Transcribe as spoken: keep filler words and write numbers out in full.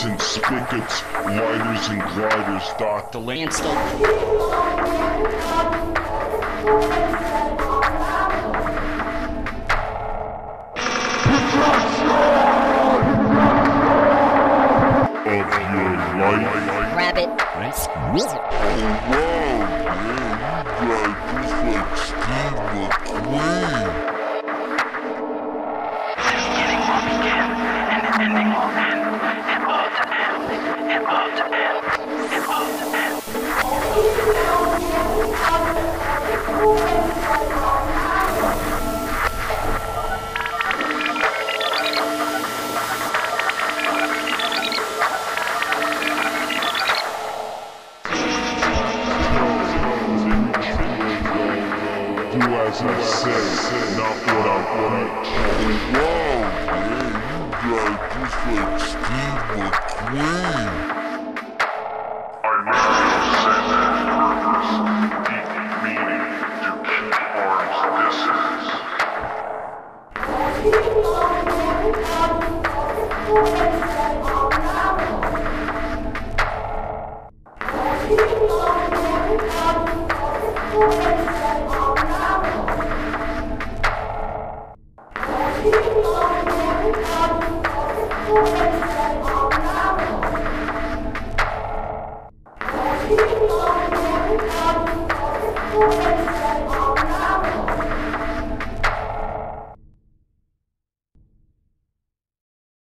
And spigots, lighters and gliders, Doctor Lansdell. Of your life. Rabbit. Nice. Oh, wow, man, you guys just like Steve McQueen. As I say, not what I want. Wow, man, you guys just like Steve McQueen. I never said that purpose, deep meaning to keep arm's distance.